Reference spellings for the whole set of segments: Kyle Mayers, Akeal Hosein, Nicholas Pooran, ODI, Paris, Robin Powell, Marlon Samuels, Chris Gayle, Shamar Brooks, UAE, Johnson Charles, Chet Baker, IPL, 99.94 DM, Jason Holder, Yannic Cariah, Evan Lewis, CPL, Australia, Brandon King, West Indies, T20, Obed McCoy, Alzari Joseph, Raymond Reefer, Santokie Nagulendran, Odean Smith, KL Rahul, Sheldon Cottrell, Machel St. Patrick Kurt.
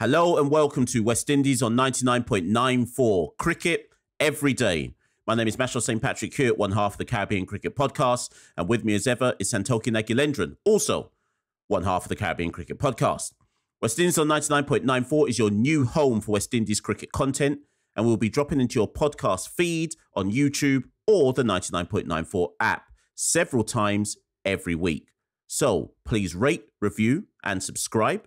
Hello and welcome to West Indies on 99.94 Cricket Every Day. My name is Machel St. Patrick Kurt, one half of the Caribbean Cricket Podcast, and with me as ever is Santokie Nagulendran, also one half of the Caribbean Cricket Podcast. West Indies on 99.94 is your new home for West Indies cricket content, and we'll be dropping into your podcast feed on YouTube or the 99.94 app several times every week. So please rate, review, and subscribe.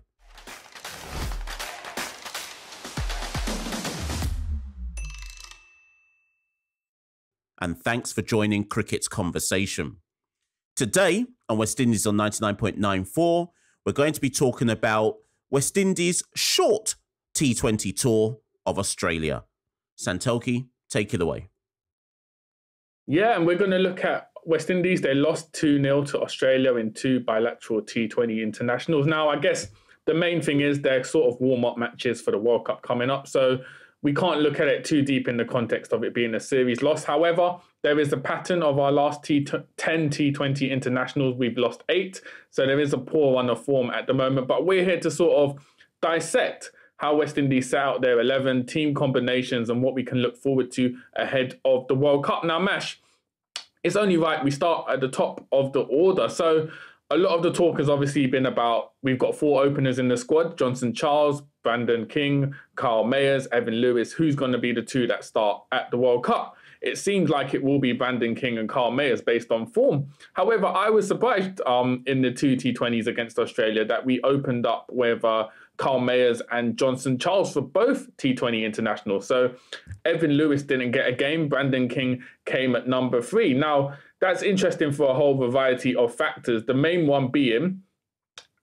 And thanks for joining Cricket's Conversation. Today on West Indies on 99.94, we're going to be talking about West Indies' short T20 tour of Australia. Santokie, take it away. Yeah, and we're going to look at West Indies. They lost 2-0 to Australia in two bilateral T20 internationals. Now, I guess the main thing is they're sort of warm-up matches for the World Cup coming up, so we can't look at it too deep in the context of it being a series loss. However, there is a pattern of our last 10 T20 internationals. We've lost 8. So there is a poor run of form at the moment. But we're here to sort of dissect how West Indies set out their 11 team combinations and what we can look forward to ahead of the World Cup. Now, Mash, it's only right we start at the top of the order. So a lot of the talk has obviously been about we've got 4 openers in the squad: Johnson Charles, Brandon King, Kyle Mayers, Evan Lewis. Who's going to be the 2 that start at the World Cup? It seems like it will be Brandon King and Kyle Mayers based on form. However, I was surprised in the 2 T20s against Australia that we opened up with Kyle Mayers and Johnson Charles for both T20 internationals. So Evan Lewis didn't get a game. Brandon King came at number 3. Now, that's interesting for a whole variety of factors. The main one being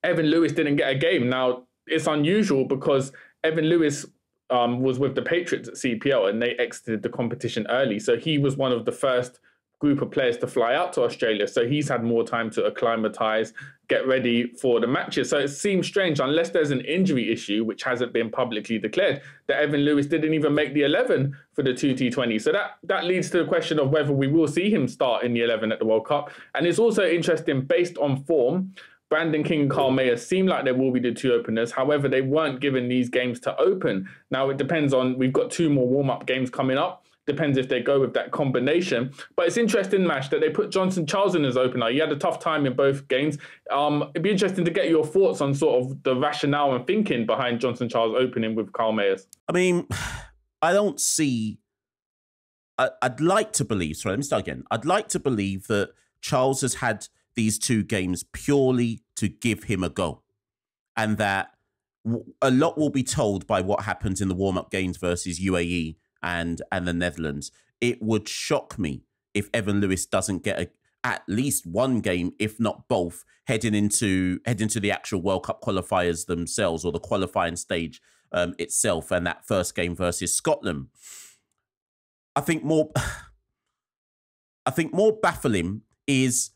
Evan Lewis didn't get a game. Now, it's unusual because Evan Lewis was with the Patriots at CPL and they exited the competition early. So he was one of the first group of players to fly out to Australia. So he's had more time to acclimatise, get ready for the matches. So it seems strange, unless there's an injury issue, which hasn't been publicly declared, that Evan Lewis didn't even make the 11 for the 2 T20. So that leads to the question of whether we will see him start in the 11 at the World Cup. And it's also interesting, based on form, Brandon King and Kyle Mayers seem like they will be the 2 openers. However, they weren't given these games to open. Now, it depends on, we've got 2 more warm-up games coming up. Depends if they go with that combination. But it's interesting, Mash, that they put Johnson Charles in as opener. He had a tough time in both games. It'd be interesting to get your thoughts on sort of the rationale and thinking behind Johnson Charles opening with Kyle Mayers. I mean, I don't see... I'd like to believe... Sorry, let me start again. I'd like to believe that Charles has had these 2 games purely to give him a go, and that a lot will be told by what happens in the warm-up games versus UAE and the Netherlands. It would shock me if Evan Lewis doesn't get at least one game, if not both, heading into the actual World Cup qualifiers themselves, or the qualifying stage itself, and that first game versus Scotland. I think more baffling is,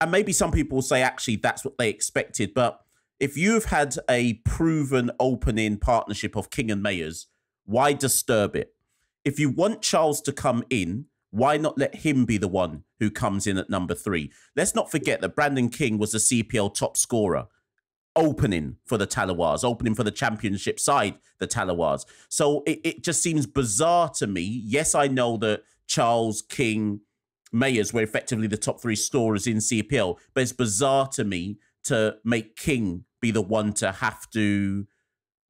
and maybe some people will say, actually, that's what they expected. But if you've had a proven opening partnership of King and Mayers, why disturb it? If you want Charles to come in, why not let him be the one who comes in at number 3? Let's not forget that Brandon King was the CPL top scorer, opening for the Talawas, opening for the championship side, the Talawas. So it just seems bizarre to me. Yes, I know that Charles, King, Mayers were effectively the top 3 scorers in CPL, but it's bizarre to me to make King be the one to have to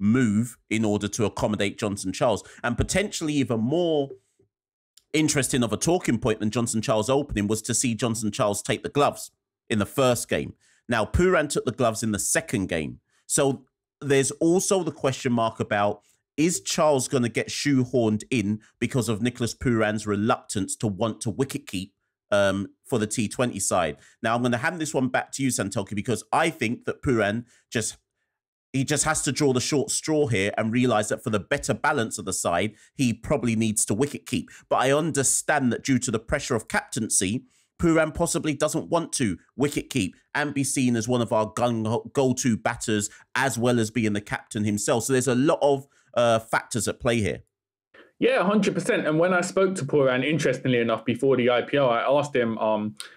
move in order to accommodate Johnson Charles. And potentially even more interesting of a talking point than Johnson Charles opening was to see Johnson Charles take the gloves in the first game. Now, Pooran took the gloves in the second game. So there's also the question mark about, is Charles going to get shoehorned in because of Nicholas Pooran's reluctance to want to wicket keep for the T20 side? Now, I'm going to hand this one back to you, Santokie, because I think that Pooran just has to draw the short straw here and realise that for the better balance of the side, he probably needs to wicket keep. But I understand that due to the pressure of captaincy, Pooran possibly doesn't want to wicket keep and be seen as one of our go-to batters, as well as being the captain himself. So there's a lot of factors at play here. Yeah, 100%. And when I spoke to Pooran, interestingly enough, before the IPL, I asked him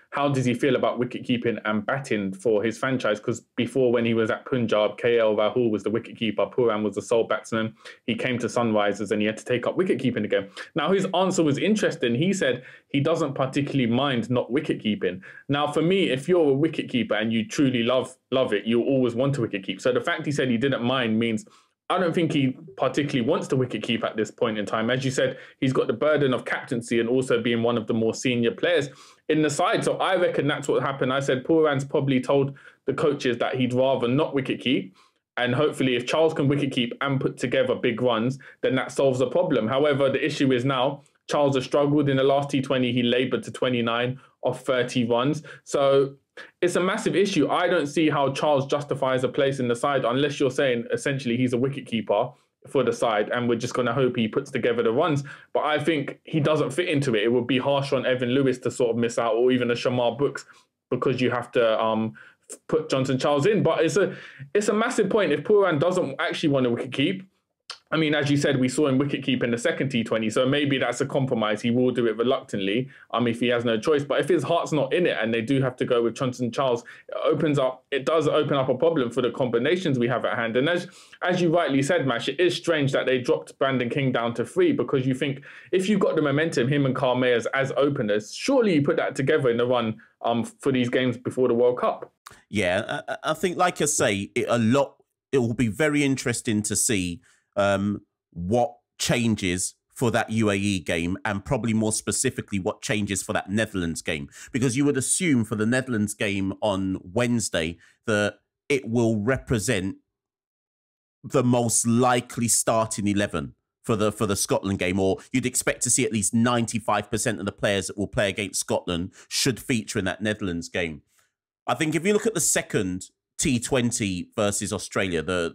how does he feel about wicketkeeping and batting for his franchise? Because before, when he was at Punjab, KL Rahul was the wicketkeeper. Pooran was the sole batsman. He came to Sunrisers and he had to take up wicketkeeping again. Now, his answer was interesting. He said he doesn't particularly mind not wicketkeeping. Now, for me, if you're a wicketkeeper and you truly love it, you always want to wicketkeep. So the fact he said he didn't mind means I don't think he particularly wants to wicketkeep at this point in time. As you said, he's got the burden of captaincy and also being one of the more senior players in the side. So I reckon that's what happened. I said Pooran's probably told the coaches that he'd rather not wicketkeep. And hopefully if Charles can wicketkeep and put together big runs, then that solves the problem. However, the issue is now Charles has struggled. In the last T20, he laboured to 29 off 30 runs. So it's a massive issue. I don't see how Charles justifies a place in the side unless you're saying essentially he's a wicketkeeper for the side and we're just going to hope he puts together the runs. But I think he doesn't fit into it. It would be harsh on Evan Lewis to sort of miss out, or even a Shamar Brooks, because you have to put Johnson Charles in. But it's a massive point. If Pooran doesn't actually want to wicketkeep, I mean, as you said, we saw him wicketkeep in the second T20, so maybe that's a compromise. He will do it reluctantly if he has no choice. But if his heart's not in it and they do have to go with Johnson Charles, it does open up a problem for the combinations we have at hand. And as you rightly said, Mash, it is strange that they dropped Brandon King down to 3, because you think if you've got the momentum, him and Kyle Mayers as openers, surely you put that together in the run for these games before the World Cup. Yeah, I think, like I say, it will be very interesting to see what changes for that UAE game, and probably more specifically what changes for that Netherlands game, because you would assume for the Netherlands game on Wednesday that it will represent the most likely starting 11 for the Scotland game, or you'd expect to see at least 95% of the players that will play against Scotland should feature in that Netherlands game. I think if you look at the second T20 versus Australia,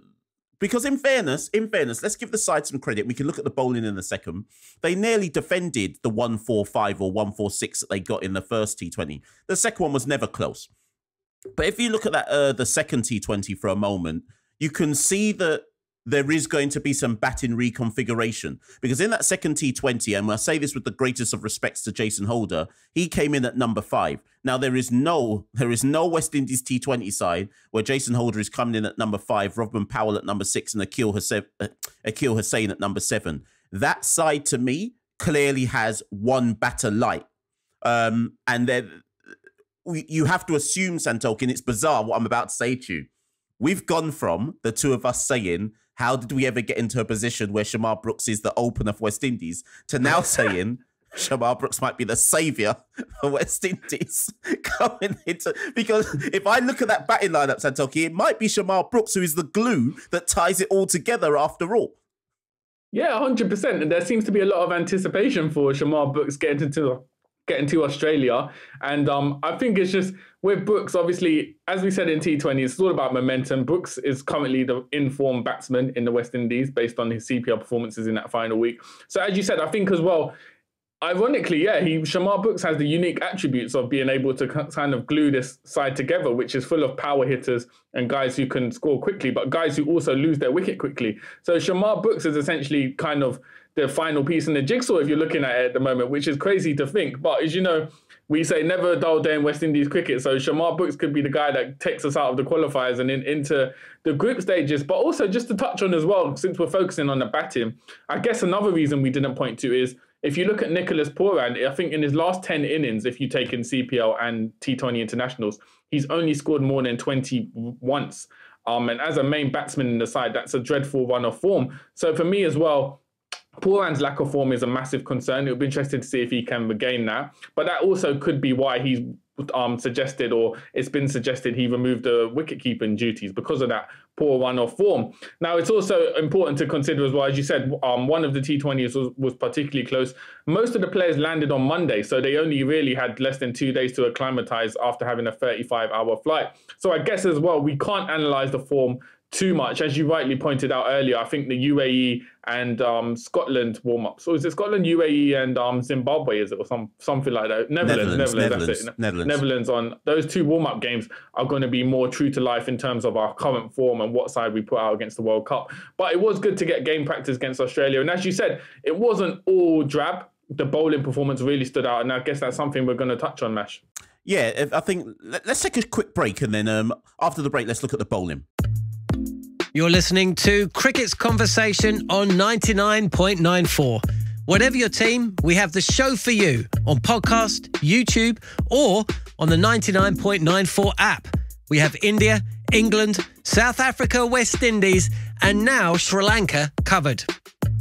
because in fairness, let's give the side some credit. We can look at the bowling in a second. They nearly defended the 145 or 146 that they got in the first T20. The second one was never close. But if you look at that the second T20 for a moment, you can see that there is going to be some batting reconfiguration. Because in that second T20, and I say this with the greatest of respects to Jason Holder, he came in at number 5. Now, there is no West Indies T20 side where Jason Holder is coming in at number 5, Robin Powell at number 6, and Akeal Hosein at number 7. That side, to me, clearly has one batter light. And then you have to assume, Santokie, and it's bizarre what I'm about to say to you. We've gone from the two of us saying, how did we ever get into a position where Shamar Brooks is the opener for West Indies, to now saying Shamar Brooks might be the saviour for West Indies coming into. Because if I look at that batting lineup, Santokie, it might be Shamar Brooks who is the glue that ties it all together after all. Yeah, 100%. And there seems to be a lot of anticipation for Shamar Brooks getting to Australia. And I think it's just with Brooks, obviously, as we said in T20, it's all about momentum. Brooks is currently the in-form batsman in the West Indies based on his CPL performances in that final week. So as you said, I think as well, ironically, yeah, Shamar Brooks has the unique attributes of being able to kind of glue this side together, which is full of power hitters and guys who can score quickly, but guys who also lose their wicket quickly. So Shamar Brooks is essentially kind of the final piece in the jigsaw if you're looking at it at the moment, which is crazy to think. But as you know, we say never a dull day in West Indies cricket. So Shamar Brooks could be the guy that takes us out of the qualifiers and into the group stages. But also just to touch on as well, since we're focusing on the batting, I guess another reason we didn't point to is if you look at Nicholas Pooran, I think in his last 10 innings, if you take in CPL and T20 internationals, he's only scored more than 20 once. And as a main batsman in the side, that's a dreadful run of form. So for me as well, Pooran's lack of form is a massive concern. It'll be interesting to see if he can regain that. But that also could be why he's suggested, or it's been suggested, he removed the wicket-keeping duties because of that poor run-off form. Now, it's also important to consider as well, as you said, one of the T20s was particularly close. Most of the players landed on Monday, so they only really had less than 2 days to acclimatise after having a 35-hour flight. So I guess as well, we can't analyse the form too much. As you rightly pointed out earlier, I think the UAE and Scotland warm-up. So is it Scotland, UAE, and Zimbabwe, is it, or something like that? Netherlands. On those two warm-up games are going to be more true to life in terms of our current form and what side we put out against the World Cup. But it was good to get game practice against Australia. And as you said, it wasn't all drab. The bowling performance really stood out. And I guess that's something we're going to touch on, Mash. Yeah, I think let's take a quick break. And then after the break, let's look at the bowling. You're listening to Cricket's Conversation on 99.94. Whatever your team, we have the show for you on podcast, YouTube, or on the 99.94 app. We have India, England, South Africa, West Indies, and now Sri Lanka covered.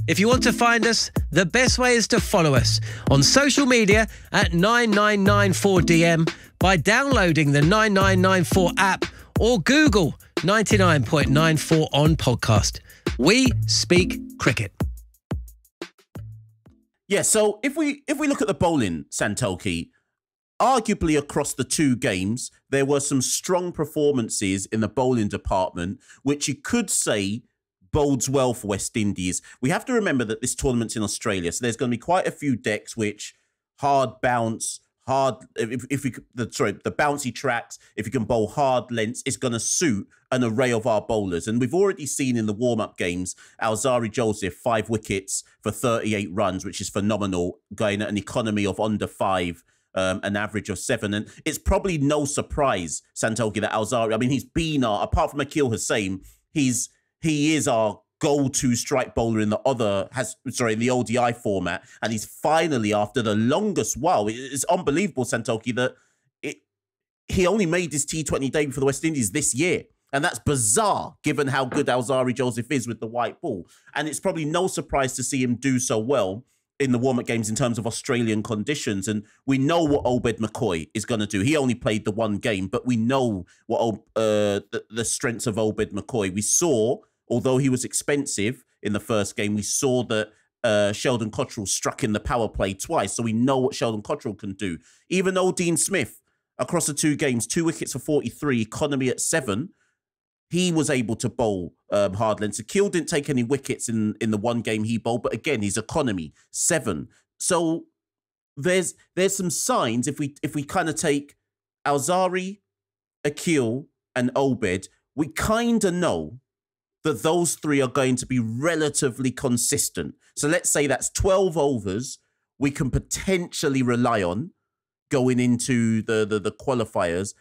If you want to find us, the best way is to follow us on social media at 9994DM by downloading the 9994 app or Google 99.94 on podcast. We speak cricket. Yeah, so if we look at the bowling, Santokie, arguably across the two games, there were some strong performances in the bowling department, which you could say bodes well for West Indies. We have to remember that this tournament's in Australia, so there's going to be quite a few decks which hard bounce, the bouncy tracks, if you can bowl hard lengths, it's going to suit an array of our bowlers. And we've already seen in the warm-up games, Alzari Joseph, 5 wickets for 38 runs, which is phenomenal, going at an economy of under 5, an average of 7. And it's probably no surprise, Santokie, that Alzari, I mean, he's been our, apart from Akeal Hosein, he is our go-to strike bowler in the ODI format, and he's finally, after the longest while, it's unbelievable, Santokie, that he only made his T20 debut for the West Indies this year, and that's bizarre given how good Alzari Joseph is with the white ball, and it's probably no surprise to see him do so well in the warm-up games in terms of Australian conditions. And we know what Obed McCoy is going to do. He only played the one game, but we know what the strengths of Obed McCoy. We saw, although he was expensive in the first game, we saw that Sheldon Cottrell struck in the power play twice, so we know what Sheldon Cottrell can do. Even Odean Smith, across the two games, 2 wickets for 43, economy at 7, he was able to bowl hard lengths. Akeal didn't take any wickets in the one game he bowled, but again, his economy, 7. So there's some signs, if we kind of take Alzari, Akeal, and Obed, we kind of know that those three are going to be relatively consistent. So let's say that's 12 overs we can potentially rely on going into the qualifiers.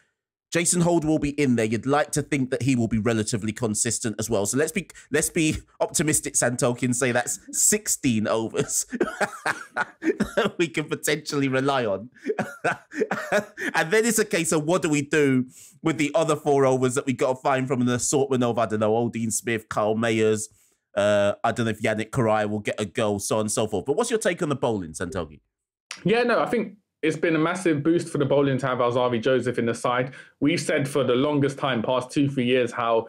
Jason Holder will be in there. You'd like to think that he will be relatively consistent as well. So let's be optimistic, Santokie, and say that's 16 overs that we can potentially rely on. And then it's a case of what do we do with the other 4 overs that we got to find from an assortment of, I don't know, Odean Smith, Kyle Mayers. I don't know if Yannic Cariah will get a goal, so on and so forth. But what's your take on the bowling, Santokie? Yeah, no, I think it's been a massive boost for the bowling to have Alzari Joseph in the side. We've said for the longest time, past 2-3 years, how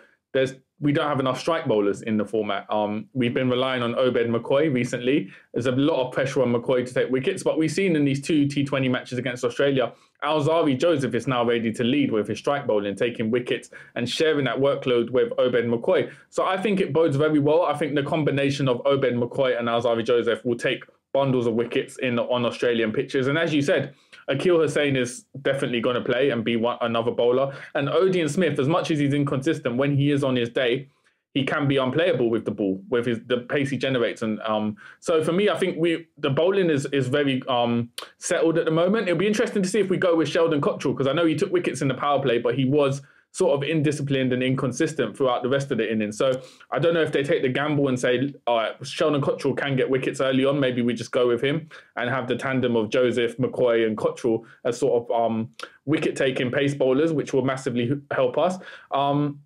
we don't have enough strike bowlers in the format. We've been relying on Obed McCoy recently. There's a lot of pressure on McCoy to take wickets, but we've seen in these 2 T20 matches against Australia, Alzari Joseph is now ready to lead with his strike bowling, taking wickets and sharing that workload with Obed McCoy. So I think it bodes very well. I think the combination of Obed McCoy and Alzari Joseph will take bundles of wickets on Australian pitches. And as you said, Akeal Hosein is definitely going to play and be another bowler. And Odean Smith, as much as he's inconsistent, when he is on his day, he can be unplayable with the ball, with the pace he generates. And so for me, I think the bowling is very settled at the moment. It'll be interesting to see if we go with Sheldon Cottrell, because I know he took wickets in the power play, but he was sort of indisciplined and inconsistent throughout the rest of the innings. So I don't know if they take the gamble and say, all right, Sheldon Cottrell can get wickets early on. Maybe we just go with him and have the tandem of Joseph, McCoy and Cottrell as sort of wicket-taking pace bowlers, which will massively help us. And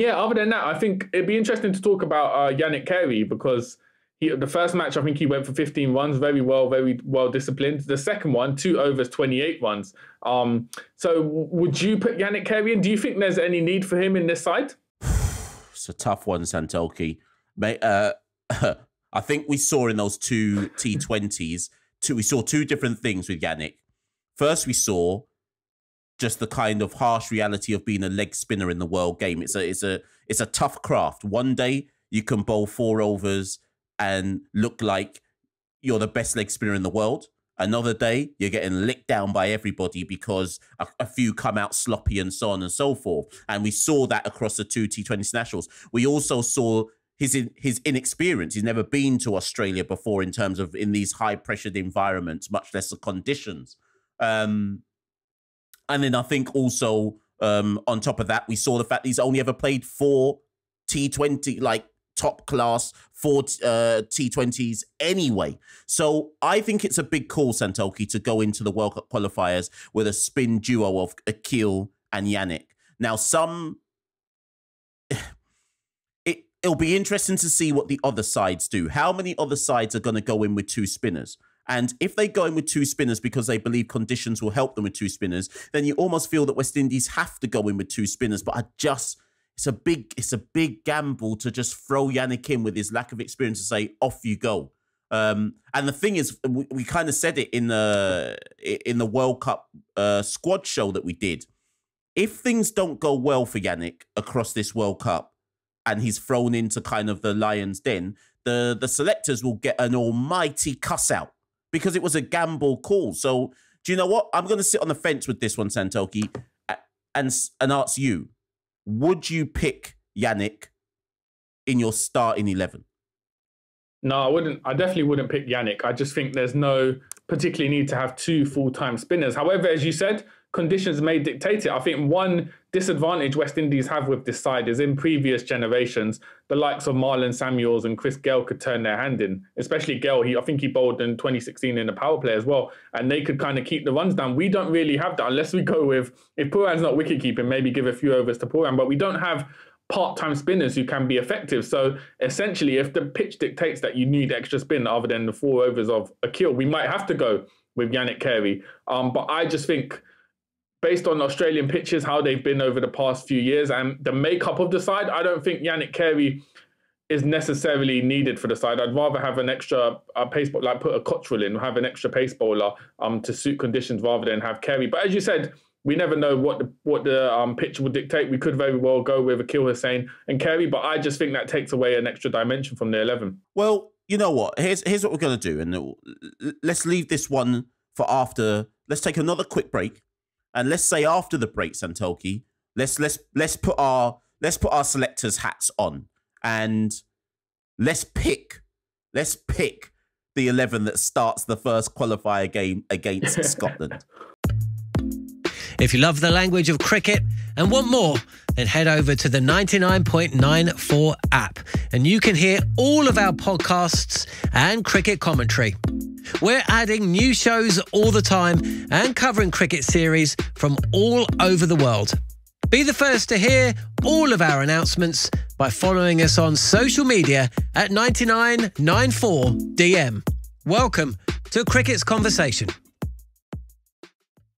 yeah, other than that, I think it'd be interesting to talk about Yannic Cariah, because the first match, I think he went for 15 runs, very well disciplined. The second one, 2 overs, 28 runs. So would you put Yannic Cariah in? Do you think there's any need for him in this side? It's a tough one, Santokie. Mate, I think we saw in those 2 T20s, we saw 2 different things with Yannic. First, we saw just the kind of harsh reality of being a leg spinner in the world game. It's a tough craft. One day you can bowl 4 overs and look like you're the best leg spinner in the world. Another day, you're getting licked down by everybody because a few come out sloppy and so on and so forth. And we saw that across the 2 T20s nationals. We also saw his inexperience. He's never been to Australia before in terms of in these high-pressured environments, much less the conditions. And then I think also on top of that, we saw the fact he's only ever played 4 T20, like, top class for T20s anyway. So I think it's a big call, Santokie, to go into the World Cup qualifiers with a spin duo of Akeal and Yannic. Now, it'll be interesting to see what the other sides do. How many other sides are going to go in with 2 spinners? And if they go in with 2 spinners because they believe conditions will help them with 2 spinners, then you almost feel that West Indies have to go in with 2 spinners. But I just... It's a big gamble to just throw Yannic in with his lack of experience and say, off you go. And the thing is, we kind of said it in the World Cup squad show that we did. If things don't go well for Yannic across this World Cup and he's thrown into kind of the lion's den, the selectors will get an almighty cuss out because it was a gamble call. So do you know what? I'm going to sit on the fence with this one, Santokie, and ask you. Would you pick Yannic in your starting 11? No, I wouldn't. I definitely wouldn't pick Yannic. I just think there's no particular need to have 2 full-time spinners. However, as you said, conditions may dictate it. I think one disadvantage West Indies have with this side is in previous generations, the likes of Marlon Samuels and Chris Gayle could turn their hand in, especially Gayle. I think he bowled in 2016 in the power play as well, and they could kind of keep the runs down. We don't really have that unless we go with, if Pooran's not wicket-keeping, maybe give a few overs to Pooran, but we don't have part-time spinners who can be effective. So essentially, if the pitch dictates that you need extra spin other than the 4 overs of Akeal, we might have to go with Yannic Cariah. But I just think... based on Australian pitches, how they've been over the past few years and the makeup of the side, I don't think Yannic Cariah is necessarily needed for the side. I'd rather have an extra pace bowler, like put a Cottrell in, have an extra pace bowler to suit conditions rather than have Cariah. But as you said, we never know what the pitch will dictate. We could very well go with Akeal Hosein and Cariah, but I just think that takes away an extra dimension from the 11. Well, you know what? Here's what we're going to do. And let's leave this one for after. Let's take another quick break. And let's say after the break, Santokie, let's put our selectors' hats on and let's pick the 11 that starts the first qualifier game against Scotland. If you love the language of cricket and want more, then head over to the 99.94 app and you can hear all of our podcasts and cricket commentary. We're adding new shows all the time and covering cricket series from all over the world. Be the first to hear all of our announcements by following us on social media at 9994DM. Welcome to Cricket's Conversation.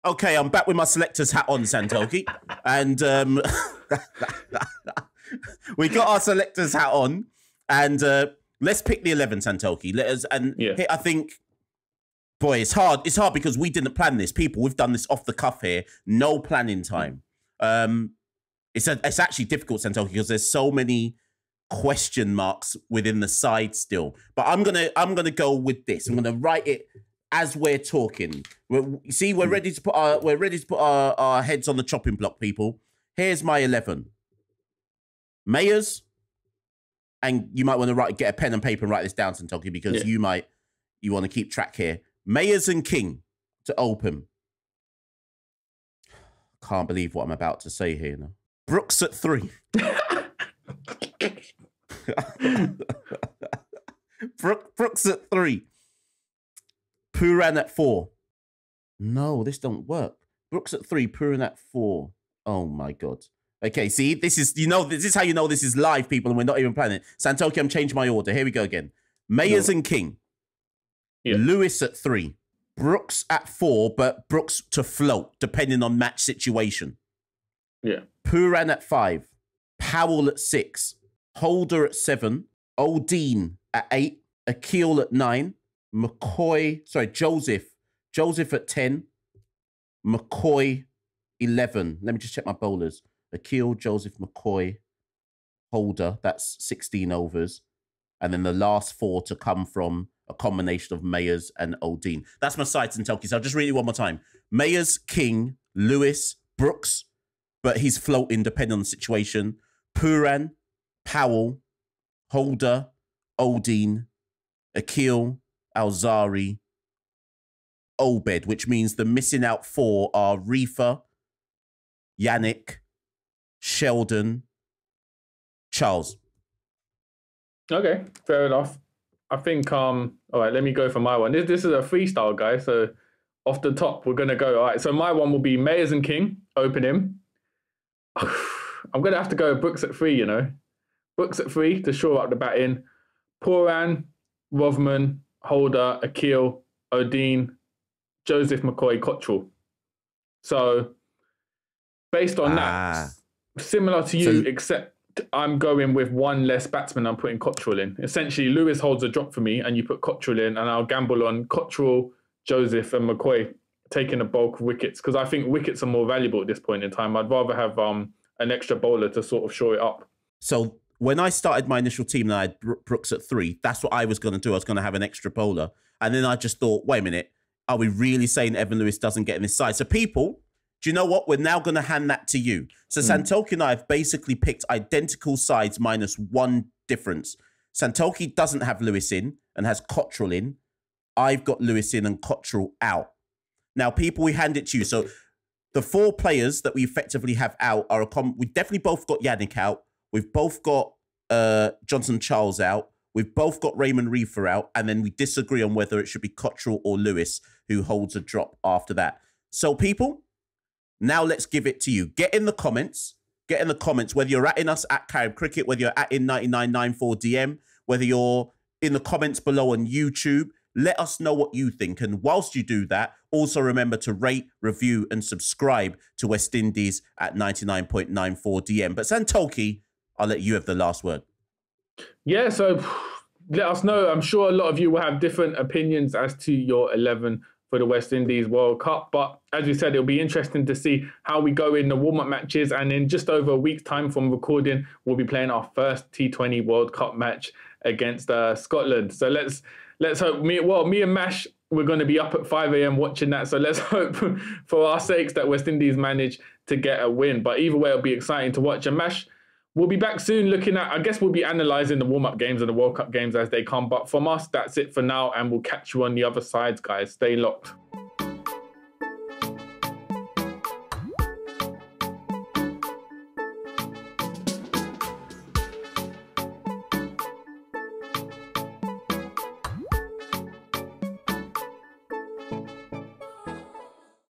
Okay, I'm back with my selector's hat on, Santokie. And we got our selector's hat on. And let's pick the 11, Santokie. I think... boy, it's hard. It's hard because we didn't plan this. People, we've done this off the cuff here. No planning time. It's actually difficult, Santokie, because there's so many question marks within the side still. But I'm gonna go with this. I'm gonna write it as we're talking. We're ready to put our heads on the chopping block, people. Here's my 11. Mayers, and you might want to get a pen and paper and write this down, Santokie, because you want to keep track here. Mayers and King to open. Can't believe what I'm about to say here now. Brooks at 3. Brooks at 3. Pooran at 4. No, this don't work. Brooks at 3, Pooran at 4. Oh my God. Okay, see, this is how you know this is live, people, and we're not even planning it. Santokie, I'm changing my order. Here we go again. Mayers and King. Yeah. Lewis at 3, Brooks at 4, but Brooks to float, depending on match situation. Yeah. Pooran at 5, Powell at 6, Holder at 7, Odean at 8, Akeal at 9, McCoy, sorry, Joseph at 10, McCoy 11. Let me just check my bowlers. Akeal, Joseph, McCoy, Holder. That's 16 overs. And then the last four to come from a combination of Mayers and Odean. That's my side, Santokie. So I'll just read it one more time. Mayers, King, Lewis, Brooks, but he's floating depending on the situation. Pooran, Powell, Holder, Odean, Akeal, Alzari, Obed, which means the missing out four are Reefer, Yannic, Sheldon, Charles. Okay, fair enough. I think, all right, let me go for my one. This is a freestyle, guys, so off the top, we're going to go. All right, so my one will be Mayers and King, open him. I'm going to have to go Brooks at 3, you know. Brooks at 3 to shore up the batting. Pooran, Rothman, Holder, Akeal, Odean, Joseph, McCoy, Cottrell. So based on that, similar to you, so except I'm going with one less batsman. I'm putting Cottrell in. Essentially, Lewis holds a drop for me and you put Cottrell in, and I'll gamble on Cottrell, Joseph and McCoy taking the bulk of wickets, because I think wickets are more valuable at this point in time. I'd rather have an extra bowler to sort of shore it up. So when I started my initial team and I had Brooks at 3, that's what I was going to do. I was going to have an extra bowler. And then I just thought, wait a minute, are we really saying Evan Lewis doesn't get in this side? So people, do you know what? We're now going to hand that to you. So Santokie and I have basically picked identical sides minus one difference. Santokie doesn't have Lewis in and has Cottrell in. I've got Lewis in and Cottrell out. Now, people, we hand it to you. So the four players that we effectively have out are we definitely both got Yannic out. We've both got Johnson Charles out. We've both got Raymond Reefer out. And then we disagree on whether it should be Cottrell or Lewis who holds a drop after that. So people, now let's give it to you. Get in the comments. Get in the comments, whether you're at in us at Carib Cricket, whether you're at in 9994DM, whether you're in the comments below on YouTube. Let us know what you think. And whilst you do that, also remember to rate, review, and subscribe to West Indies at 99.94DM. But Santokie, I'll let you have the last word. Yeah, so let us know. I'm sure a lot of you will have different opinions as to your 11 for the West Indies World Cup. But as we said, it'll be interesting to see how we go in the warm-up matches. And in just over a week's time from recording, we'll be playing our first T20 World Cup match against Scotland. So let's hope, me and Mash, we're going to be up at 5 a.m. watching that. So let's hope for our sakes that West Indies manage to get a win. But either way, it'll be exciting to watch. And Mash, we'll be back soon looking at, I guess we'll be analysing the warm-up games and the World Cup games as they come. But from us, that's it for now. And we'll catch you on the other side, guys. Stay locked.